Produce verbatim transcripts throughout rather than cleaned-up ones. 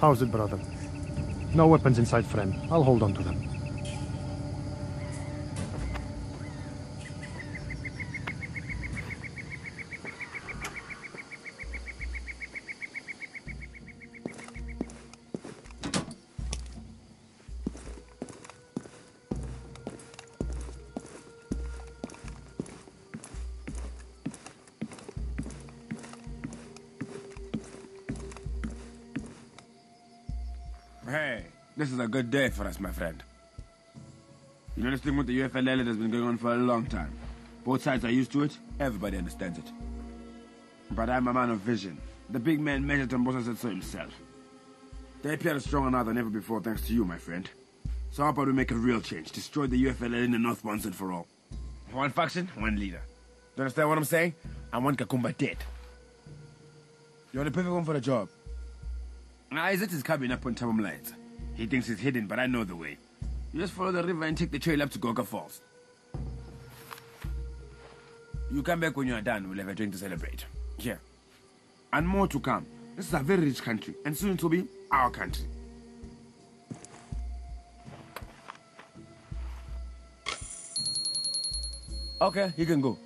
How's it, brother? No weapons inside frame. I'll hold on to them. Hey, this is a good day for us, my friend. You know, this thing with the U F L Elite has been going on for a long time. Both sides are used to it, everybody understands it. But I'm a man of vision. The big man measured and Bosa said so himself. They appear stronger now than ever before thanks to you, my friend. So how about we make a real change, destroy the U F L Elite in the north once and for all. One faction, one leader. Do you understand what I'm saying? I want Kakumba dead. You're the perfect one for the job. Isaac is coming up on Tamam Lights. He thinks it's hidden, but I know the way. You just follow the river and take the trail up to Goga Falls. You come back when you are done, we'll have a drink to celebrate. Yeah. And more to come. This is a very rich country, and soon it will be our country. Okay, you can go.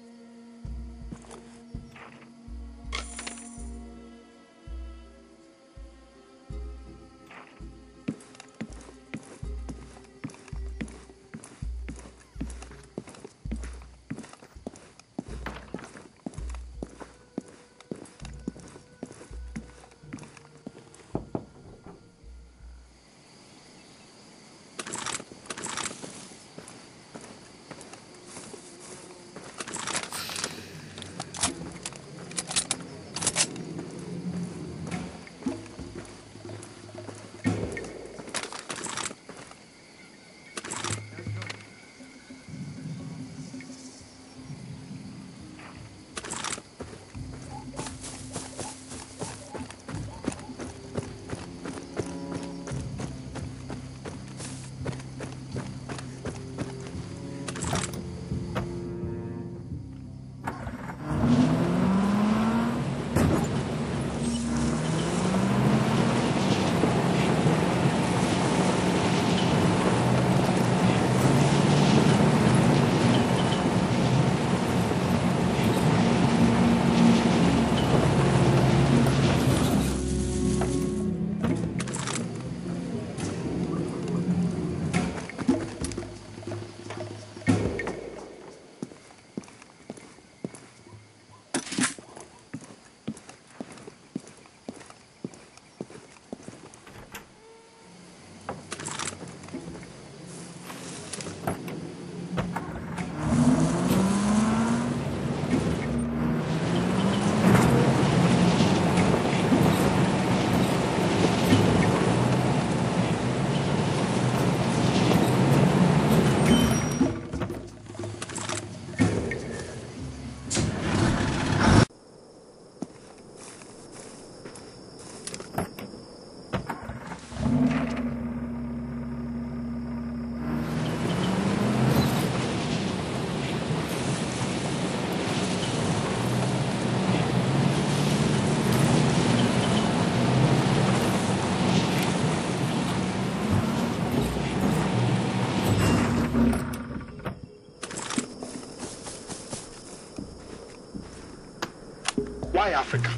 Why Africa?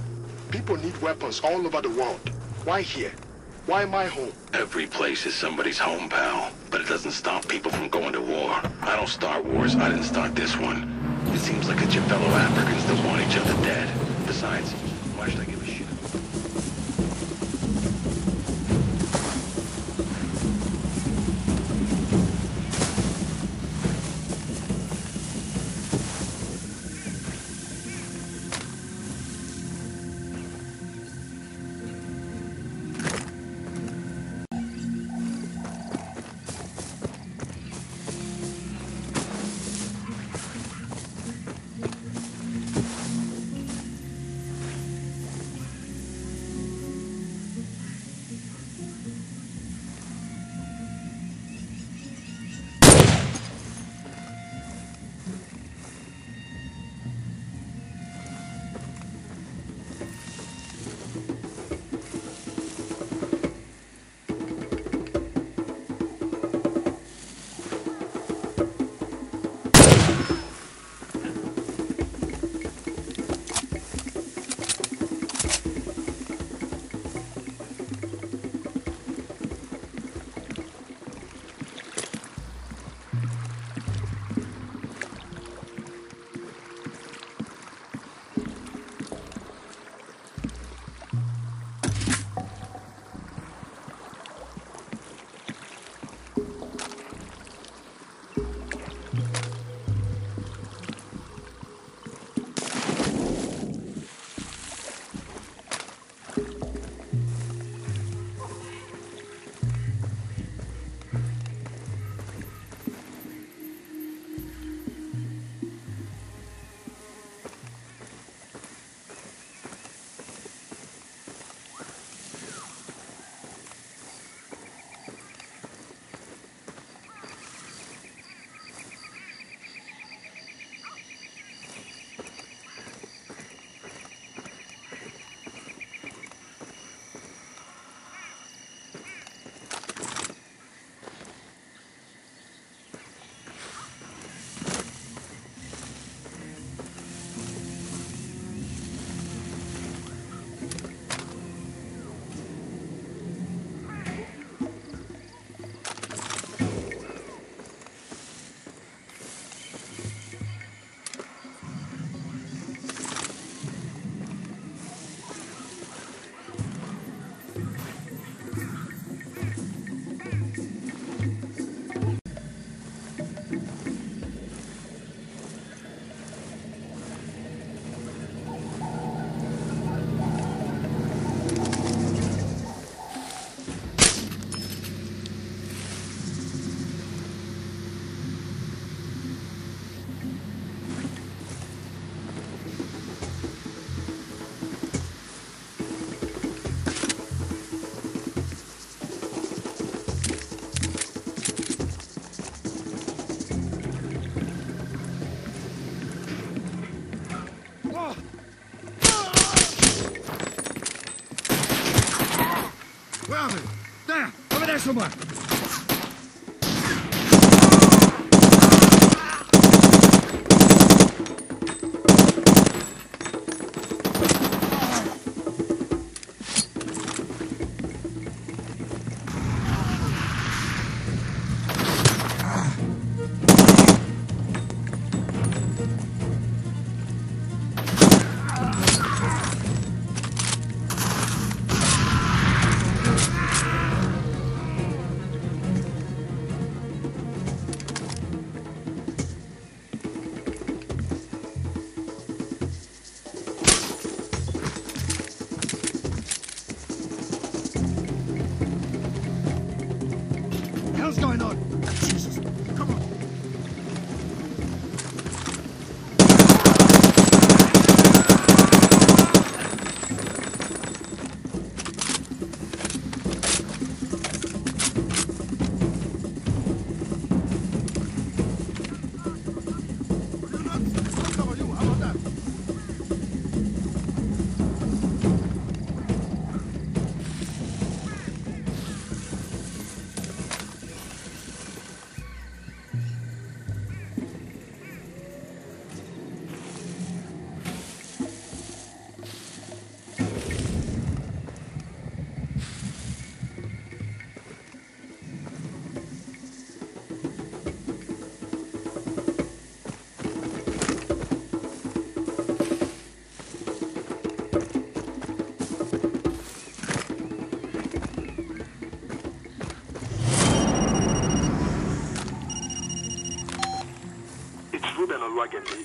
People need weapons all over the world. Why here? Why my home? Every place is somebody's home, pal. But it doesn't stop people from going to war. I don't start wars. I didn't start this one. It seems like it's your fellow Africans that want each other dead. Besides, why should I give a shit? someone.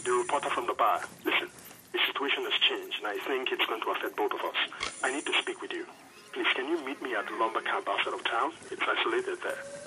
The reporter from the bar. Listen, the situation has changed and I think it's going to affect both of us. I need to speak with you. Please, can you meet me at the lumber camp outside of town? It's isolated there.